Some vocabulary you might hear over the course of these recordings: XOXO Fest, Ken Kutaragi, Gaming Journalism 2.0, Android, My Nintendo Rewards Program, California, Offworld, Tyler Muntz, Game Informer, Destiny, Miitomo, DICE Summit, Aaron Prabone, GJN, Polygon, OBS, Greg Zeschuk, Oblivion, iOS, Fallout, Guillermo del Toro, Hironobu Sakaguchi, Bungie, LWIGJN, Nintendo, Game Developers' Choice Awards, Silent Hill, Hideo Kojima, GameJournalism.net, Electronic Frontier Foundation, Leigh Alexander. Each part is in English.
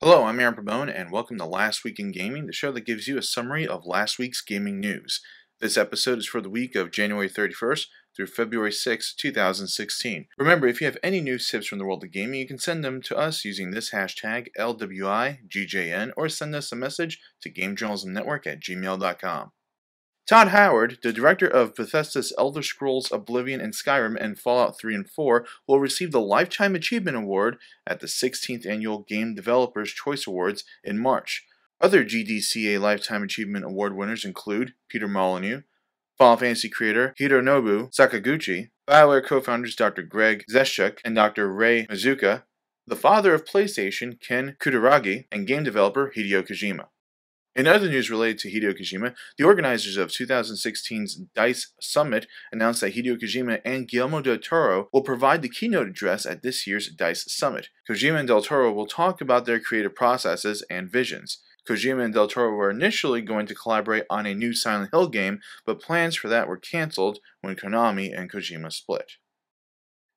Hello, I'm Aaron Prabone, and welcome to Last Week in Gaming, the show that gives you a summary of last week's gaming news. This episode is for the week of January 31st through February 6, 2016. Remember, if you have any news tips from the world of gaming, you can send them to us using this hashtag, LWIGJN, or send us a message to GameJournalismNetwork@gmail.com. Todd Howard, the director of Bethesda's Elder Scrolls, Oblivion, and Skyrim, and Fallout 3 and 4, will receive the Lifetime Achievement Award at the 16th Annual Game Developers' Choice Awards in March. Other GDCA Lifetime Achievement Award winners include Peter Molyneux, Final Fantasy creator Hironobu Sakaguchi, BioWare co-founders Dr. Greg Zeschuk and Dr. Ray Mizuka, the father of PlayStation Ken Kutaragi, and game developer Hideo Kojima. In other news related to Hideo Kojima, the organizers of 2016's DICE Summit announced that Hideo Kojima and Guillermo del Toro will provide the keynote address at this year's DICE Summit. Kojima and del Toro will talk about their creative processes and visions. Kojima and del Toro were initially going to collaborate on a new Silent Hill game, but plans for that were canceled when Konami and Kojima split.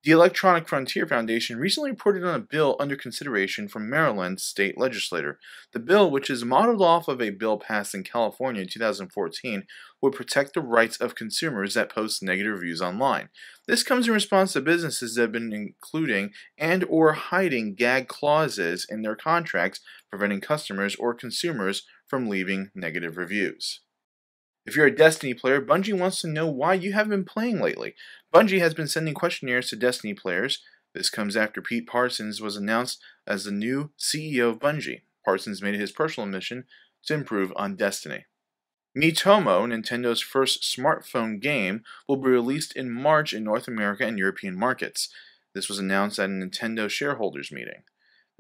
The Electronic Frontier Foundation recently reported on a bill under consideration from Maryland's state legislature. The bill, which is modeled off of a bill passed in California in 2014, would protect the rights of consumers that post negative reviews online. This comes in response to businesses that have been including and or hiding gag clauses in their contracts, preventing customers or consumers from leaving negative reviews. If you're a Destiny player, Bungie wants to know why you haven't been playing lately. Bungie has been sending questionnaires to Destiny players. This comes after Pete Parsons was announced as the new CEO of Bungie. Parsons made it his personal mission to improve on Destiny. Miitomo, Nintendo's first smartphone game, will be released in March in North America and European markets. This was announced at a Nintendo shareholders meeting.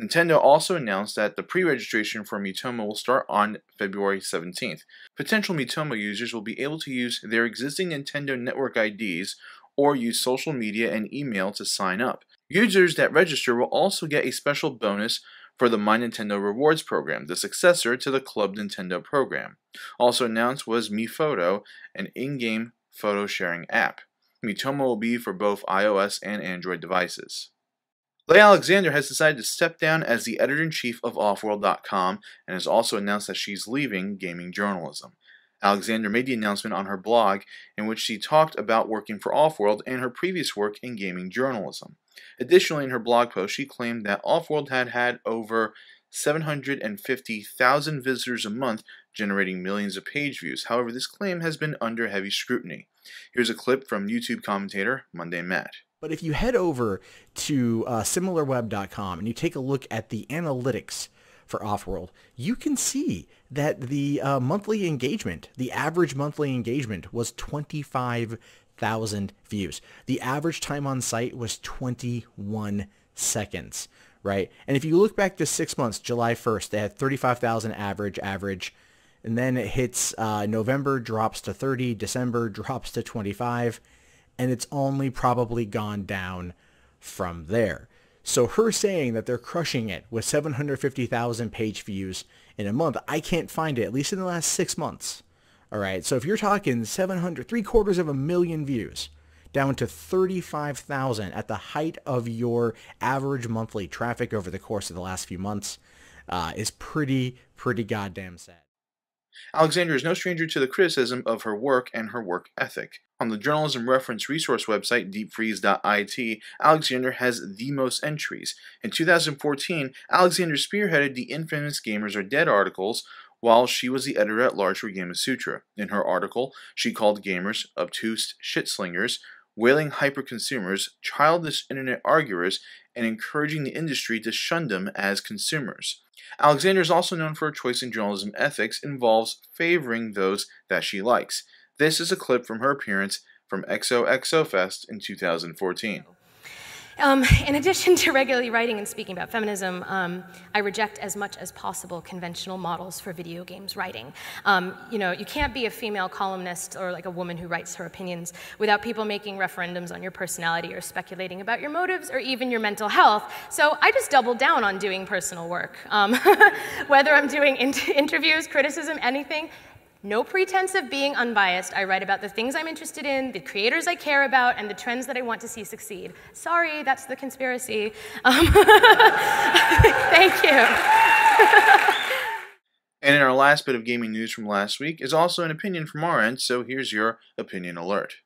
Nintendo also announced that the pre-registration for Miitomo will start on February 17th. Potential Miitomo users will be able to use their existing Nintendo Network IDs or use social media and email to sign up. Users that register will also get a special bonus for the My Nintendo Rewards program, the successor to the Club Nintendo program. Also announced was MiPhoto, an in-game photo sharing app. Miitomo will be for both iOS and Android devices. Leigh Alexander has decided to step down as the editor-in-chief of Offworld.com and has also announced that she's leaving gaming journalism. Alexander made the announcement on her blog in which she talked about working for Offworld and her previous work in gaming journalism. Additionally, in her blog post, she claimed that Offworld had over 750,000 visitors a month, generating millions of page views. However, this claim has been under heavy scrutiny. Here's a clip from YouTube commentator Monday Matt. But if you head over to similarweb.com and you take a look at the analytics for Offworld, you can see that the monthly engagement, the average monthly engagement was 25,000 views. The average time on site was 21 seconds, right? And if you look back to 6 months, July 1st, they had 35,000 average. And then it hits November, drops to 30, December drops to 25. And it's only probably gone down from there. So her saying that they're crushing it with 750,000 page views in a month, I can't find it, at least in the last 6 months. All right, so if you're talking 3/4 of a million views, down to 35,000 at the height of your average monthly traffic over the course of the last few months, is pretty goddamn sad. Alexander is no stranger to the criticism of her work and her work ethic. On the journalism reference resource website deepfreeze.it, Alexander has the most entries. In 2014, Alexander spearheaded the infamous Gamers Are Dead articles while she was the editor-at-large for Gamma Sutra. In her article, she called gamers obtuse shitslingers, wailing hyperconsumers, childish internet arguers, and encouraging the industry to shun them as consumers. Alexander is also known for her choice in journalism ethics involves favoring those that she likes. This is a clip from her appearance from XOXO Fest in 2014. In addition to regularly writing and speaking about feminism, I reject as much as possible conventional models for video games writing. You know, you can't be a female columnist or like a woman who writes her opinions without people making referendums on your personality or speculating about your motives or even your mental health. So I just double down on doing personal work. Whether I'm doing interviews, criticism, anything, no pretense of being unbiased. I write about the things I'm interested in, the creators I care about, and the trends that I want to see succeed. Sorry, that's the conspiracy. Thank you. And in our last bit of gaming news from last week is also an opinion from our end, so here's your opinion alert.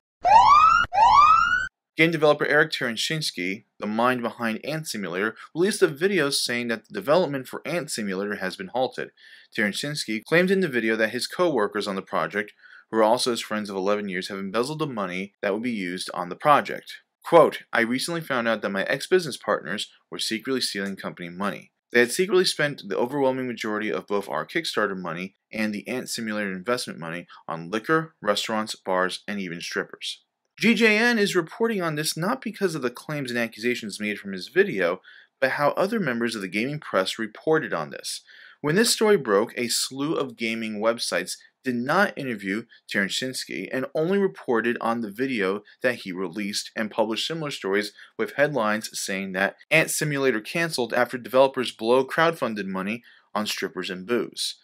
Game developer Eric Terenchinsky, the mind behind Ant Simulator, released a video saying that the development for Ant Simulator has been halted. Terenchinsky claimed in the video that his co-workers on the project, who are also his friends of 11 years, have embezzled the money that would be used on the project. Quote, "I recently found out that my ex-business partners were secretly stealing company money. They had secretly spent the overwhelming majority of both our Kickstarter money and the Ant Simulator investment money on liquor, restaurants, bars, and even strippers." GJN is reporting on this not because of the claims and accusations made from his video, but how other members of the gaming press reported on this. When this story broke, a slew of gaming websites did not interview Terenchinsky and only reported on the video that he released and published similar stories with headlines saying that Ant Simulator canceled after developers blow crowdfunded money on strippers and booze.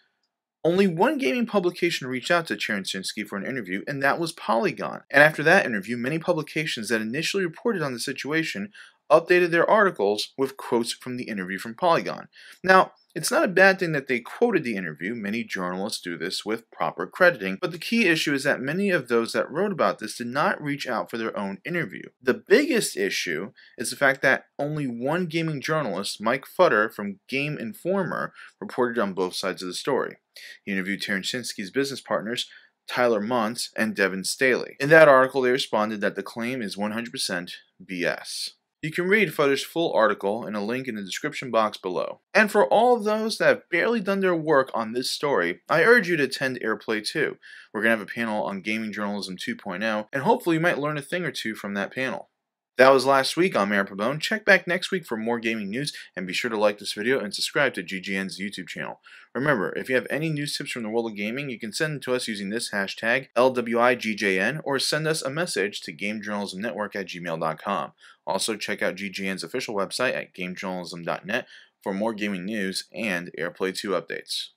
Only one gaming publication reached out to Terenchinsky for an interview, and that was Polygon. And after that interview, many publications that initially reported on the situation updated their articles with quotes from the interview from Polygon. Now, it's not a bad thing that they quoted the interview. Many journalists do this with proper crediting, but the key issue is that many of those that wrote about this did not reach out for their own interview. The biggest issue is the fact that only one gaming journalist, Mike Futter from Game Informer, reported on both sides of the story. He interviewed Terenchinsky's business partners, Tyler Muntz and Devin Staley. In that article, they responded that the claim is 100% BS. You can read Futter's full article in a link in the description box below. And for all of those that have barely done their work on this story, I urge you to attend AirPlay 2. We're going to have a panel on Gaming Journalism 2.0, and hopefully you might learn a thing or two from that panel. That was last week. I'm Aaron Prabone. Check back next week for more gaming news, and be sure to like this video and subscribe to GGN's YouTube channel. Remember, if you have any news tips from the world of gaming, you can send them to us using this hashtag, LWIGJN, or send us a message to GameJournalismNetwork@gmail.com. Also, check out GGN's official website at GameJournalism.net for more gaming news and AirPlay 2 updates.